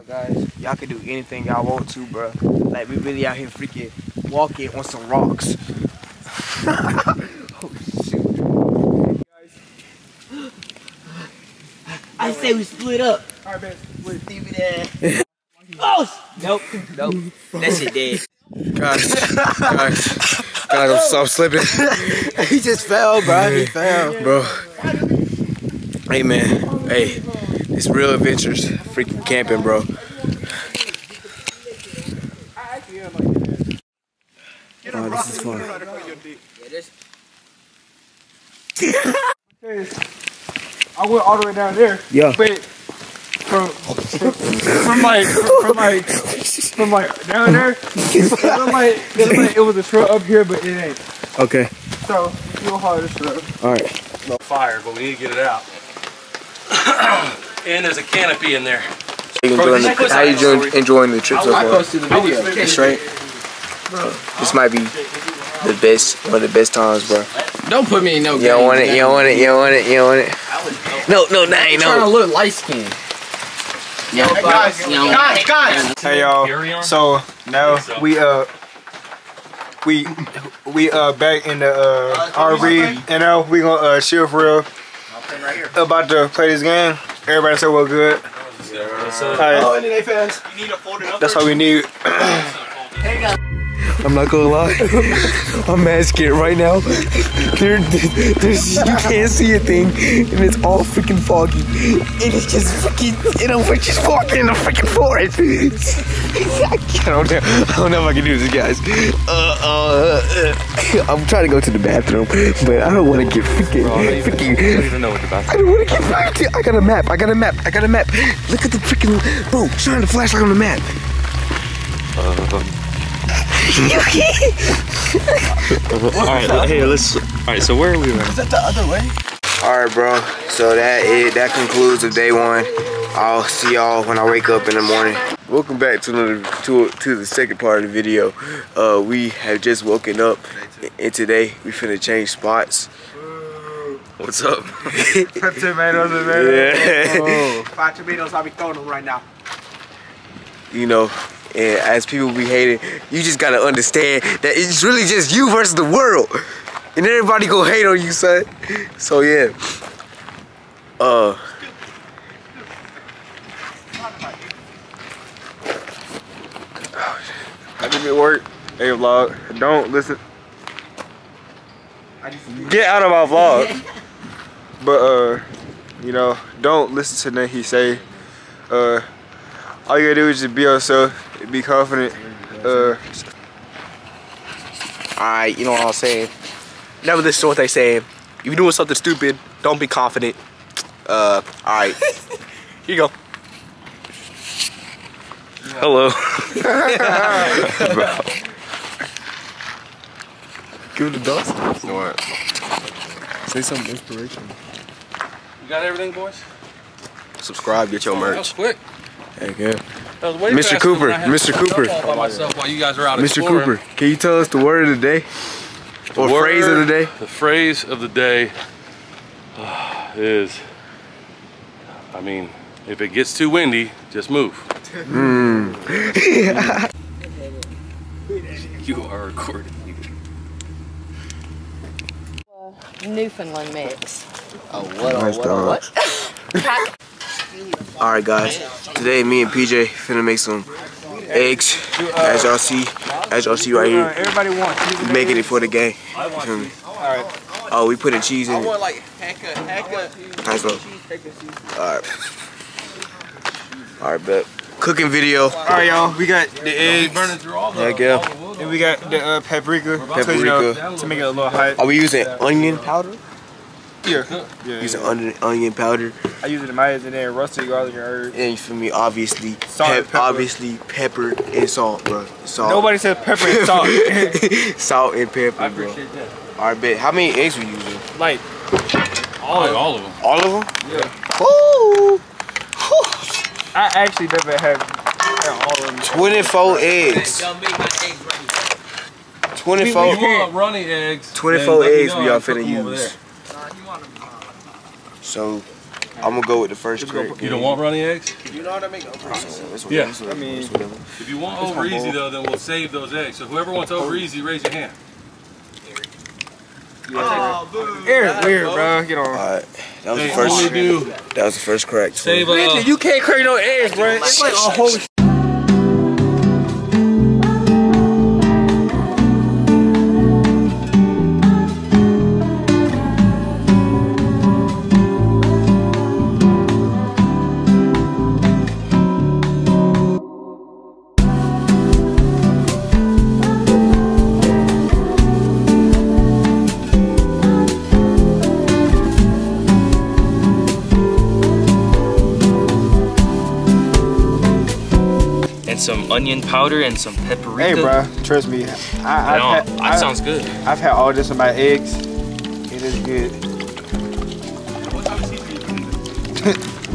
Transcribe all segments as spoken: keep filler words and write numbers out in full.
my gosh, y'all can do anything y'all want to, bro. Like, we really out here freaking walking on some rocks. Oh, shoot. Guys. I right. Say we split up. All right, man. Split. See me there. Oh! Nope. Nope. That shit dead. Guys, guys, guys, I'm so slipping. He just fell, bro. He fell. Bro. Hey, man. Hey. It's real adventures. Freaking camping, bro. Oh, this is fun. I went all the way down there. Yeah. But from, from, from like, from like, from like down there, from like, it was a trail up here, but it ain't. Okay. So, you'll haul this road. All right. No fire, but we need to get it out. And there's a canopy in there. How are you enjoying, enjoying the trip so far? I posted the video. That's right. Bro. This might be the best, one of the best times, bro. Don't put me in no game. You don't want it, you don't want it, you don't want it, you don't want it. No, no, nah, ain't no. I'm trying to look light skinned. Yo, hey guys, yo, guys, guys. Hey y'all. So now we uh we we uh back in the uh R V, and now we gonna uh chill for real. Right here. About to play this game. Everybody said we're good. Yeah. Right. Oh, N N A fans. You need to fold it up. That's what we need. I'm not gonna lie. I'm mad scared right now. There, there's, you can't see a thing, and it's all freaking foggy. And it's just freaking, you know, we're just walking in the freaking forest. I don't know. I don't know if I can do this, guys. Uh, uh, uh, I'm trying to go to the bathroom, but I don't want to get freaking, freaking. I don't even know what the bathroom. I don't want to get freaking. I got a map. I got a map. I got a map. Look at the freaking, bro, shine the flashlight on the map. Uh. Alright, hey, let's. Alright, so where are we at? Is that the other way? Alright, bro. So that it that concludes the day one. I'll see y'all when I wake up in the morning. Welcome back to another to to the second part of the video. Uh, we have just woken up, and today we finna change spots. What's up? Tomatoes, man. Yeah. Five tomatoes. I'll be throwing them right now. You know. And as people be hating, you just gotta understand that it's really just you versus the world. And everybody gonna hate on you, son. So yeah. Uh I did it work. Hey vlog. Don't listen. Get out of my vlog. But uh, you know, don't listen to nothing he say. Uh all you gotta do is just be yourself. Be confident. Uh, Alright, you know what I'm saying. Never listen to what they saying. If you're doing something stupid, don't be confident. Uh, Alright. Here you go. Hello. Give it a dust. What? Say something inspirational. You got everything, boys? Subscribe, get your merch. That was quick. Hey, good. Mister Cooper, Mister Cooper, while you guys are out Mister Cooper, can you tell us the word of the day or the phrase of the day? The phrase of the day is, I mean, if it gets too windy, just move. Mm. You are recorded. Newfoundland mix. Oh, what? Nice oh, what? Oh, what? Alright guys, today me and P J finna make some eggs, as y'all see, as y'all see right here. Everybody wants. We making it for the game. Oh, we putting cheese in it. Nice one. Alright. Alright, bet. Cooking video. Alright y'all, we got the eggs. Heck yeah. And we got the uh, paprika. Paprika. To make it a little hot. Are we using onion powder? Yeah. Yeah, using yeah. onion powder. I use it in my eggs and then rustic garlic and herbs. And you feel me? Obviously, salt, pep pepper. obviously pepper and salt, bro. Salt. Nobody says pepper and salt. Salt and pepper, I appreciate bro. that. All right, bet. How many eggs were you using? Like all, like, all of them. All of them? Yeah. Ooh. I actually never had all of them. Twenty-four eggs. Twenty-four. You want runny eggs? Twenty-four eggs we y'all finna use. So I'm gonna go with the first crate. You don't want runny eggs? You know what I mean? Yeah. I mean, if you want over easy though, then we'll save those eggs. So whoever wants over easy, raise your hand. Yeah. Oh, Eric's weird, bro. Get on. All right. That was they the first. Do. That was the first crack. Save uh, you can't crack no eggs, bro. It's like a whole. Some onion powder and some paprika. Hey, bro, trust me. I, I've had, that I, sounds good. I've had all this in my eggs. It is good.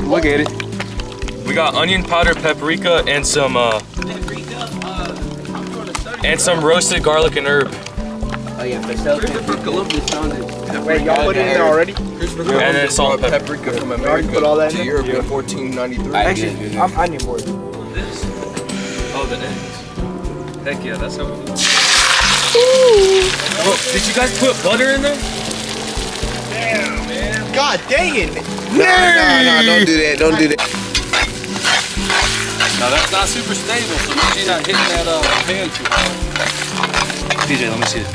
Look at it. We got onion powder, paprika, and some uh, paprika, uh, and some roasted garlic and herb. Oh yeah, Christopher Columbus found it. Wait, y'all put it in there already? Christopher Columbus and then salt and pepper. Paprika from America put all that to in Europe in fourteen ninety-three. Actually, I'm, I need more. Oh, the eggs. Heck yeah, that's how we do it. Whoa, did you guys put butter in there? Damn, man. God dang it. No, no, no, don't do that. Don't do that. Now, that's not super stable, so make sure you're not hitting that uh, pan too hard. D J, let me see it.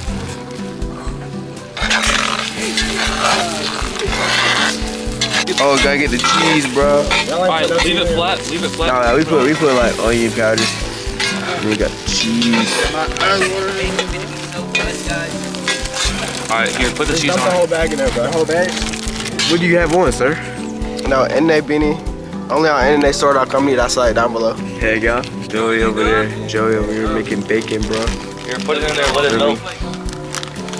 Oh, gotta get the cheese, bro. All right, leave it flat. Leave it flat. No, no, we put, we put like onion powder. We got cheese. Alright, here, put the just cheese on. Dump the whole bag in there, bro. The whole bag? What do you have on, sir? No, N N A beanie. Only on N N A store dot com. Need that site down below. Hey, y'all. Joey over there. Joey over here making bacon, bro. Here, put it in there. Let it melt.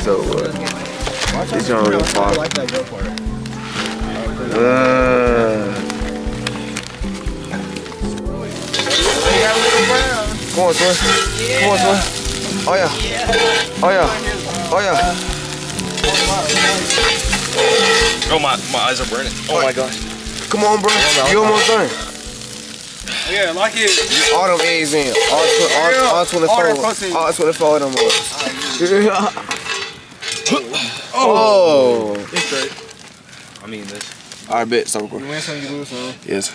So, uh, this is on the farm. Uh... Come on, Twin. Yeah. Come on, Twin. Oh, yeah. Oh, yeah. Oh, yeah. Oh, my, my eyes are burning. Oh, oh my gosh. Come on, bro. You almost done. Yeah, like it. All them eggs in. All, all, all twenty-four. All twenty-four of them. Oh. Oh. It's right. I'm eating this. All right, bet. So you win some, you lose some. Yes.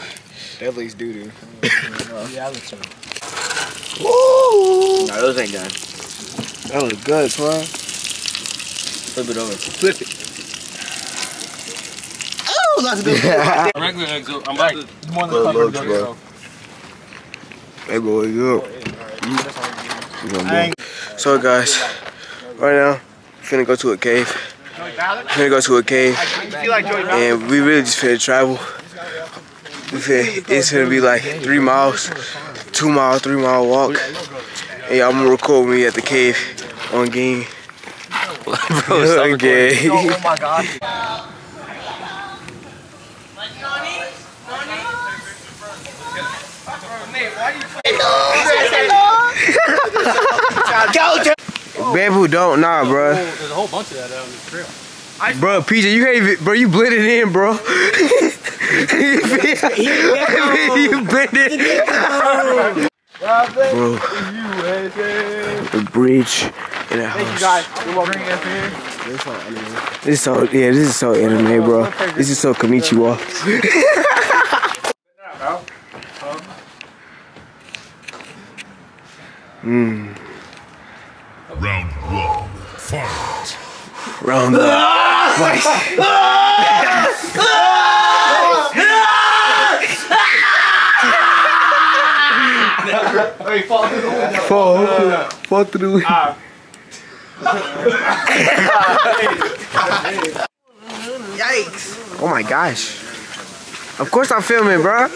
That leaves doo-doo. Yeah, I look so. Woo! No, those ain't done. That was good, son. Flip it over. Flip it. Oh, that's good. Regular eggs. I'm about to. You want to fuck yourself. That boy good. So guys, right now, we're finna go to a cave. We're finna go to a cave, and we really just finna travel. We finna, it's gonna be like three miles. Two mile, three mile walk. Hey, I'm gonna record me at the cave on game. Bro, stop recording. Oh my god. Bamboo don't, nah, bro. There's a whole bunch of that out on the trail. Bro, P J, you can't even, bro, you blended in, bro. You blended in. Bro, the bridge in the house. This is so, yeah, this is so anime, bro. This is so Kamichiwa. mm. Round one, fight. Round one. Nice. Hey, fall through the window. Fall, no, no. Fall through the window. Uh. Yikes. Oh my gosh. Of course I'm filming, bro.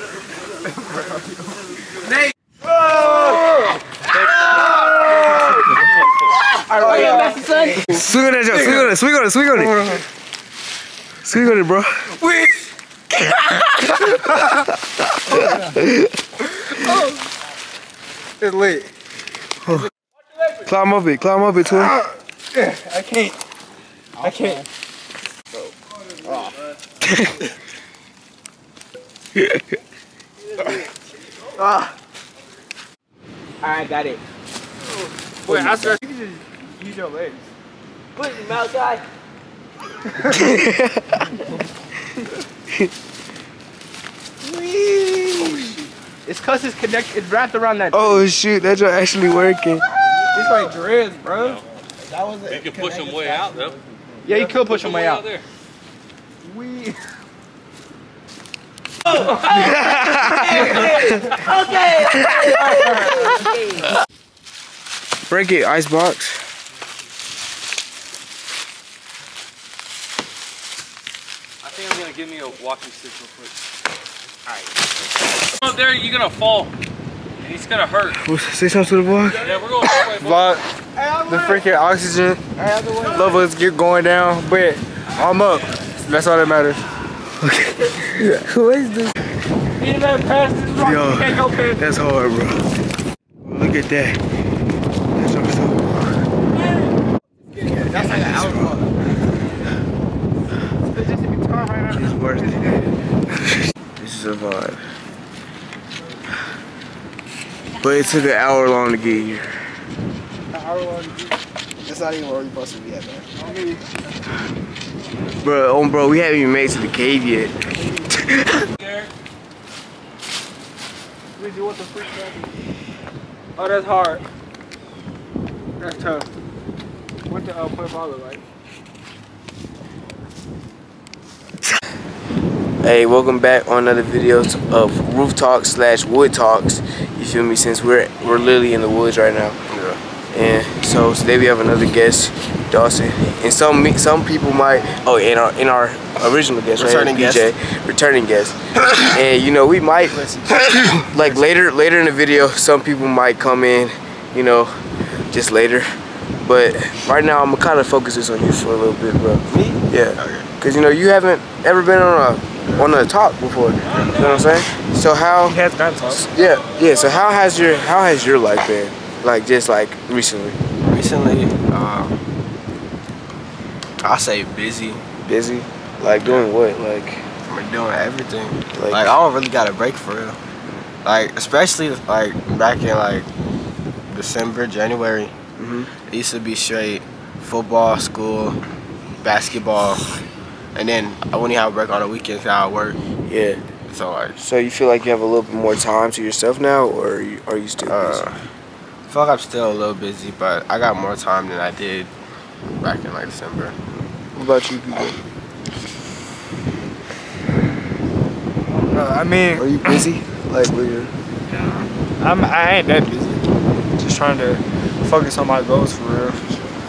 Alright, oh, yeah, swing on that joke, swing on it, swing on it, swing on it. Swing on it, bro. Wait! Oh. It's late. Oh. Climb up it, climb up it, Twin. I can't. I can't. Oh. Ah. Alright, got it. Wait, I swear. You can just use your legs. Put your mouth guy. It's cause it's connected, it's wrapped around that. Oh shoot, that's actually working. It's like dreads, bro. No. That was it. You can push them way out though. Yeah, you could push them way out. We. Oh. Okay. Break it, icebox. I think I'm gonna give me a walking stick real quick. Alright. Come up there, you're gonna fall. And it's gonna hurt. Say something to the vlog. Yeah, we're going halfway, vlog. Hey, the freaking oxygen hey, levels get going down, but I'm up. That's all that matters. Okay. Who is this? Yo, that's hard, bro. Look at that. That's what I'm so yeah, that's like an outlaw. It's just a guitar right now. It's worth it. This is a vibe. But it took an hour long to get here. An hour long to get here? That's not even where you're supposed to be at, man. Bro, oh bro, we haven't even made it to the cave yet. What the freak happened? Oh, that's hard. That's tough. What the uh, point ball look like? Hey, welcome back on another video of Roof Talks slash Wood Talks. You feel me? Since we're we're literally in the woods right now. Yeah. And so today we have another guest. Dawson, and some some people might oh in our in our original guest returning right here, D J, returning guest, and you know we might like later later in the video some people might come in, you know, just later, but right now I'm gonna kind of focus this on you for a little bit, bro. Me? Yeah, because you know you haven't ever been on a on a talk before, you know what I'm saying? So how? He has done talks. Yeah, yeah. So how has your how has your life been? Like just like recently. Recently. Um, I say busy. Busy? Like doing what? Like I'm doing everything. Like, like I don't really got a break for real. Like especially like back in like December, January. Mm-hmm. It used to be straight football, school, basketball, and then I wouldn't have a break on the weekends. I would work. Yeah. So like. So you feel like you have a little bit more time to yourself now, or are you, are you still busy? Uh, I feel like I'm still a little busy, but I got more time than I did back in like December. What about you people? Uh, I mean, are you busy? Like, we're. Yeah. I'm. I ain't that busy. Just trying to focus on my goals for real.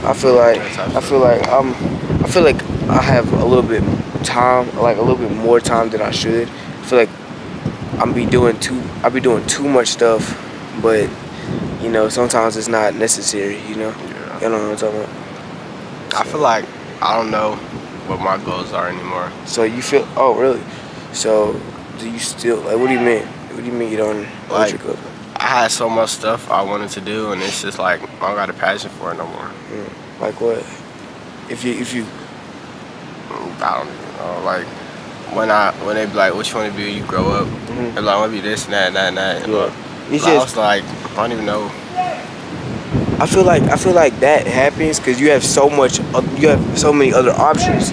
I feel like. I feel like I'm. I feel like I have a little bit time, like a little bit more time than I should. I feel like I'm be doing too. I be doing too much stuff, but you know, sometimes it's not necessary. You know. Yeah. You know what I'm talking about. I feel like I don't know what my goals are anymore. So you feel? Oh, really? So do you still like? What do you mean? What do you mean you don't? Like your goals? I had so much stuff I wanted to do, and it's just like I don't got a passion for it no more. Mm. Like what? If you if you, I don't even know. Like when I when they be like, what you want to be? You grow up. Mm-hmm. They're like, I want to be this and that and that and that. And yeah. Look, like, I was like, I don't even know. I feel like I feel like that happens because you have so much, you have so many other options.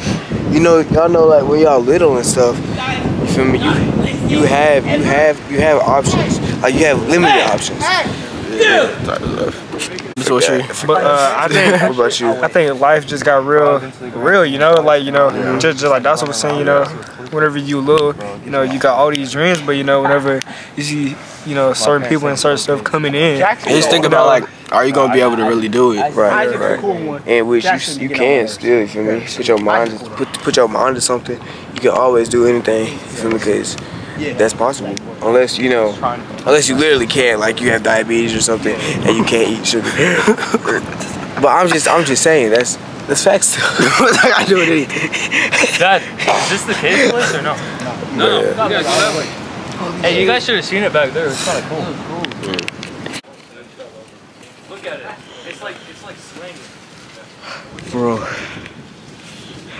You know, y'all know like when y'all little and stuff. You feel me? You you have you have you have options. Like you have limited options. Yeah. But uh, I think what about you? I think life just got real, real. You know, like you know, yeah. just, just like that's what I'm saying. You know, whenever you little, you know, you got all these dreams, but you know, whenever you see, you know, certain people and certain stuff coming in, Jackson, just think about like. Are you gonna be able to really do it? Right, right. right. And which you, you can still, you feel me? Put your mind, put put your mind to something. You can always do anything, you feel me? Because that's possible. Unless you know, unless you literally can't, like you have diabetes or something, and you can't eat sugar. But I'm just, I'm just saying that's that's facts. I gotta do it. Dad, is this the cave place or no? No, no. no, no, no. Hey, you guys should have seen it back there. It's kind of cool. Yeah. It's like it's like swinging. Bro.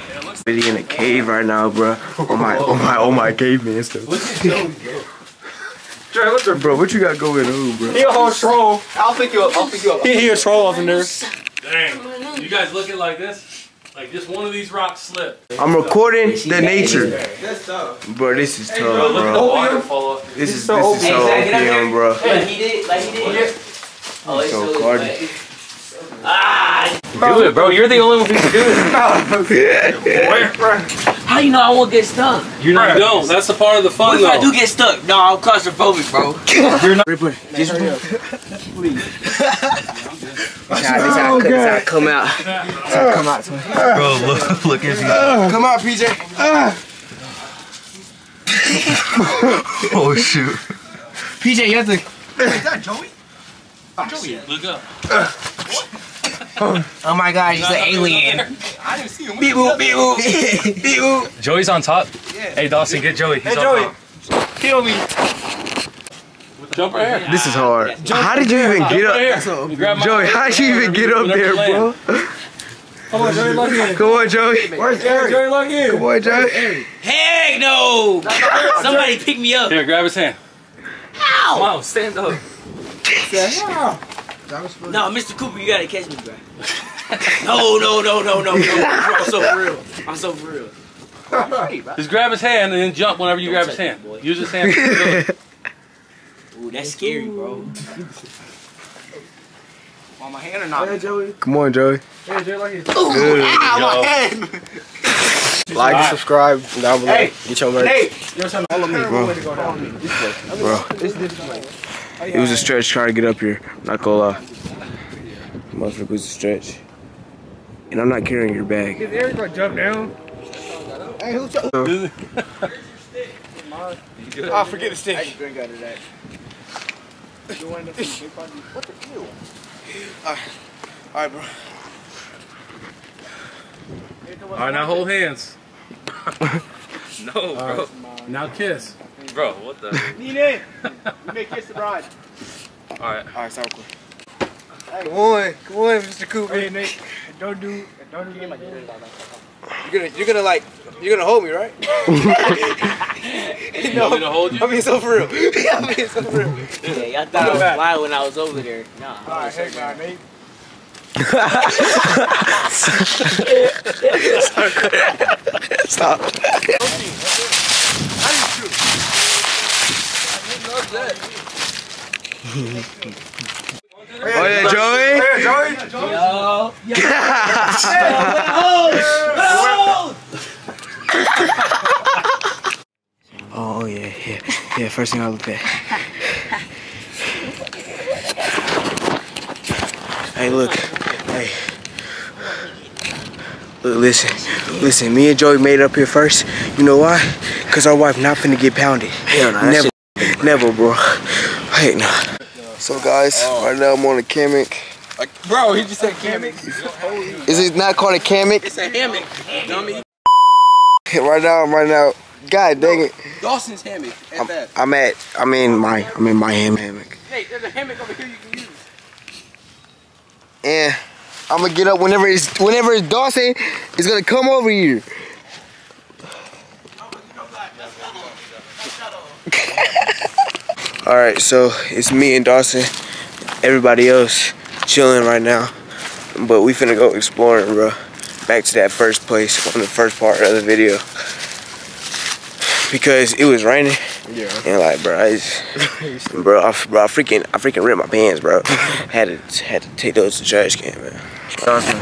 Yeah, Really in a cave right now, bro. Oh my, oh my, oh my, caveman stuff. Look at you, bro. Dre, what's up, bro? What you got going on, bro? He a whole troll. I'll pick you up. I'll pick you up. He, he a troll up in there. Damn. You guys looking like this? Like just one of these rocks slipped. I'm recording the nature. That's tough. Bro, this is tough, bro. Look at the water fall off. This is so O P M, bro. Like he did, like he did here. Oh, it's so hard. Ah, bro. Do it, bro. You're the only one who can do it. Bro. How you know I won't get stuck? You're not. No, that's the part of the fun. What if though? I do get stuck? No, I'm claustrophobic, bro. You're not. Man, just hurry up. Please. This how I come out. This how I come out. Bro, look, look at me. Come out, P J. Oh shoot. P J, you have to. Is that Joey? Oh, Joey. Look up. Uh. Oh my god, he's an alien. I didn't see him. Beep whoop, beep whoop, beep whoop. Joey's on top? Yeah. Hey Dawson, get Joey. He's hey Joey, top. Kill me. Jump right here. This is hard. Jump how did you even get up? Up. You Joey, how did you even get up there, bro? Come on, Joey, log in. Come on, Joey. Where's Eric? Joey, log in. Come on, Joey. Heck no! Somebody pick me up. Here, grab his hand. Ow! Come on, stand up. Yeah. No, Mister Cooper, you gotta catch me, bro. No, no, no, no, no, no. I'm so for real. I'm so for real. Free, just grab his hand and then jump whenever you don't grab his hand. Me, use his hand. Ooh, that's scary, bro. On my hand or not? Hey, Joey. Come on, Joey. Hey, Joey, like it. Ooh, ow, my hand. Like and subscribe down below. Hey, get your merch. Hey, you're trying to follow me, bro. Bro, this is it was a stretch trying to get up here, I'm not gonna lie. Motherfucker was a stretch. And I'm not carrying your bag. Is Eric gonna jump down? Hey, who's up? Where's your stick? Oh, forget the stick. I can drink out of that. What the hell? Alright, alright, bro. Alright, now hold hands. No, bro. Right. Now kiss. Bro, what the? Nene! You may kiss the bride. Alright. Alright, sound cool. Hey. Come on, come on, Mister Cooper. Hey, Nate. Don't do, don't do like you're gonna, you're gonna like, you're gonna hold me, right? You know, I'm gonna hold you? I mean, so for real. I mean, so for real. Yeah, y'all thought I was fly when I was over there. Nah. Alright, heck nah, Nate. Stop. Stop. Oh yeah, Joey! Hey, Joey! Yo! Yo! Oh yeah, yeah, yeah. First thing I look at. Hey, look, hey, look, listen, listen. Me and Joey made it up here first. You know why? Cause our wife not finna get pounded. Hell no. Never. Never, bro. Hey, no. So, guys, oh. Right now I'm on a hammock. Like, bro, he just said hammock. Is it not called a hammock? It's a hammock, dummy. Right now, I'm right now. God dang it. Dawson's hammock. At I'm, that. I'm at. I'm in my. I'm in my hammock. Hey, there's a hammock over here you can use. And I'm gonna get up whenever it's whenever it's Dawson. It's gonna come over here. All right, so it's me and Dawson, everybody else chilling right now, but we finna go exploring, bro. Back to that first place on the first part of the video because it was raining. Yeah. And like, bro, I just, bro, I, bro, I freaking, I freaking ripped my pants, bro. had to, had to take those to the trash can, man. Dawson,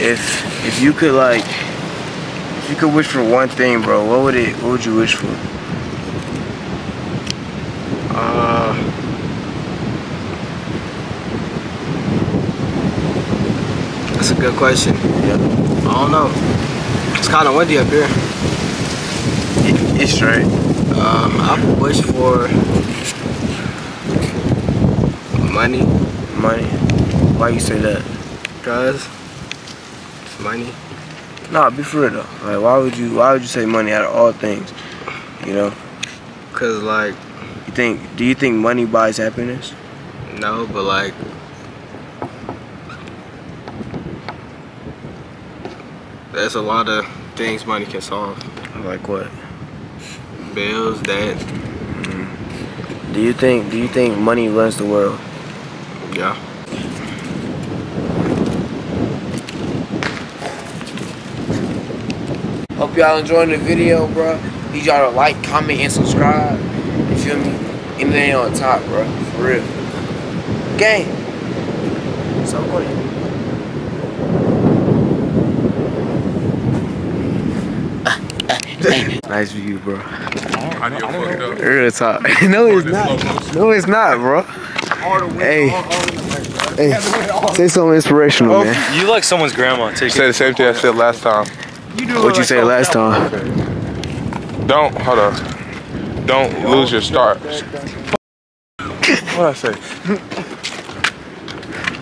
if if you could like, if you could wish for one thing, bro, what would it? What would you wish for? Uh, that's a good question. Yeah. I don't know. It's kind of windy up here. It, it's right. Um, I would wish for money. Money. Why you say that? Cause it's money. Nah, be for real though. Like, why would you? Why would you say money out of all things? You know? Cause like. You think, do you think money buys happiness? No, but like, There's a lot of things money can solve. Like what? Bills, debt. Mm-hmm. Do you think do you think money runs the world? Yeah. Hope y'all enjoying the video, bro. Need y'all to like, comment, and subscribe. You feel me? N N A on top, bro. For real. Gang. So good. Nice view, bro. Audio fucked up. Real talk. No, it's not. No, it's not, bro. Hey, hey, say something inspirational, man. You like someone's grandma. Take say the same thing I said last time. What'd you say last time? Don't hold up. Don't lose your start. What'd I say?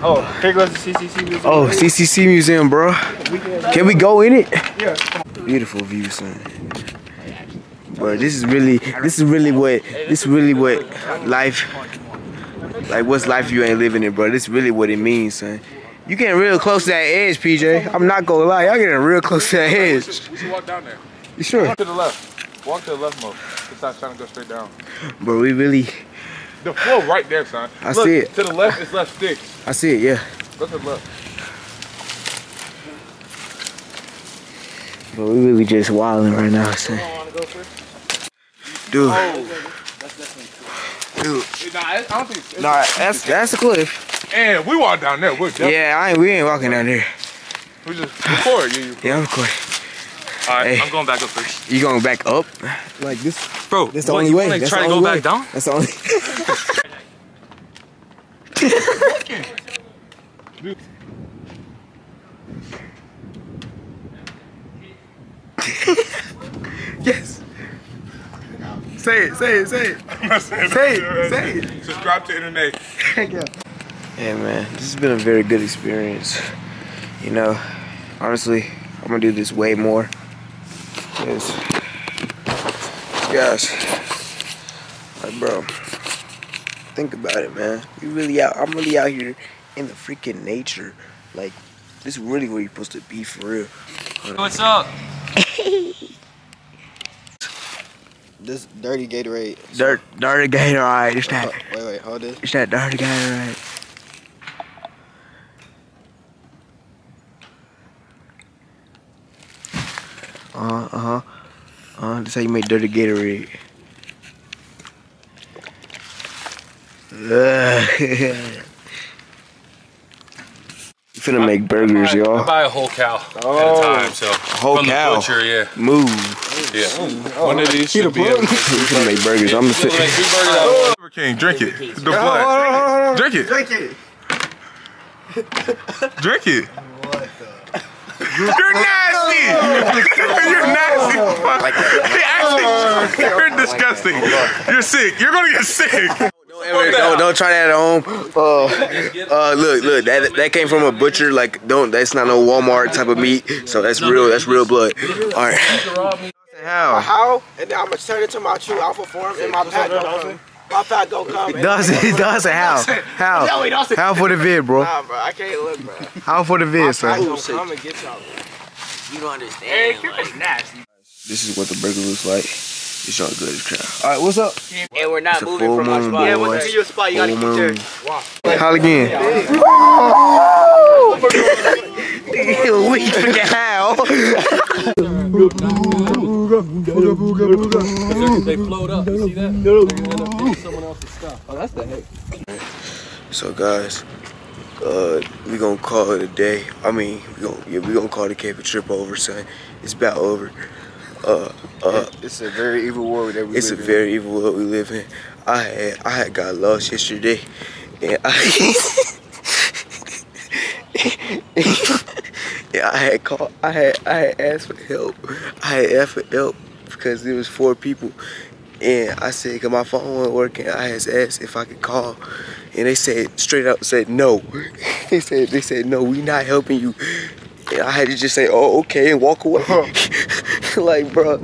Oh, here goes the C C C museum. Oh, C C C museum, bro. Can we go in it? Yeah. Beautiful view, son. Bro, this is really, this is really what, this is really what life, like what's life you ain't living it, bro. This is really what it means, son. You getting real close to that edge, P J. I'm not gonna lie, y'all getting real close to that edge. We should, we should walk down there. You sure? Walk to the left. Walk to the left more. Stop trying to go straight down. Bro, we really. The floor right there, son. I Look, see it. To the left, it's left sticks. I see it, yeah. Look to the left. But we really just wilding right now, son. Dude. Dude. Nah, that's that's a cliff. And we walk down there. We're yeah, I ain't, we ain't walking down there. We just record. You, you yeah, I'm recording. All right, hey. I'm going back up first. You going back up? Like this, bro. That's the what, only you way. Like that's trying to go way. Back down. That's the only. Yes. Say it, say it, say it. I'm not saying say it, right. Say it. Subscribe to N N A. Heck yeah. Hey man, this has been a very good experience. You know, honestly, I'm gonna do this way more. Cause, guys, like bro, think about it, man. We really out. I'm really out here in the freaking nature. Like, this is really where you're supposed to be for real. What's up? This dirty Gatorade. Dirt, dirty Gatorade. It's that. Wait, wait, hold this. It's that dirty Gatorade. Uh huh. Uh, that's how you make dirty Gatorade. Ugh. I'm finna make burgers, y'all. I buy a whole cow oh. at a time, so. A whole from cow? From the butcher, yeah. Move. Yeah. Oh, one of these should be able to finna make burgers. I'm gonna fit. Like three burgers oh. out. King, drink it. The blood. Drink it. Drink it. Drink it. What the? You're nasty! You're nasty! They actually, you're disgusting. You're sick. You're gonna get sick. Don't, don't, don't try that at home. Uh, uh, look, look, that that came from a butcher. Like, don't. That's not no Walmart type of meat. So that's real. That's real blood. All right. How? How? And then I'm gonna turn it to my true alpha form and my pack don't come. My pack don't come. Does it? Does it? How? How? How for the vid, bro? Nah, bro. I can't look, bro. How for the vid, son? Come and get y'all. You don't understand. This is what the burger looks like. It's all good as crap. Alright, what's up? And we're not moving from our spot. Yeah, we'll give you a spot. You gotta keep your chair. Holla again. Woo! We freaking howl. They float up. You see that? They're gonna end up getting someone else's stuff. Oh, that's the heck. So, guys, uh, we're gonna call it a day. I mean, we're gonna, yeah, we gonna call the Cape a trip over, son. It's about over. Uh, uh, it's a very evil world that we it's live in. It's a very evil world we live in. I had, I had got lost yesterday, and I, yeah, I had called, I had, I had asked for help. I had asked for help because there was four people, and I said, "Cause my phone wasn't working." I had asked if I could call, and they said straight up said no. They said they said no, we not helping you. And I had to just say, "Oh, okay," and walk away. Huh. Like, bro,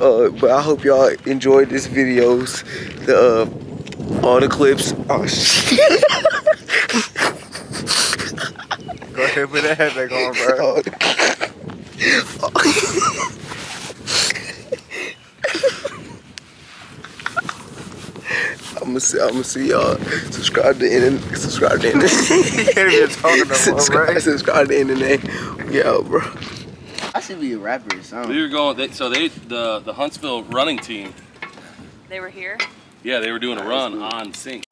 uh, but I hope y'all enjoyed this videos, the uh, all the clips. Oh shit! Go ahead, put that head back on, bro. I'ma see, I'ma see y'all. Subscribe to N N A. Subscribe to N N A. You can't even talk about subscribe, right? Subscribe to N N A. Yeah, bro. I should be a rapper or something. We were going. They, so they, the the Huntsville running team. They were here. Yeah, they were doing a run on sync.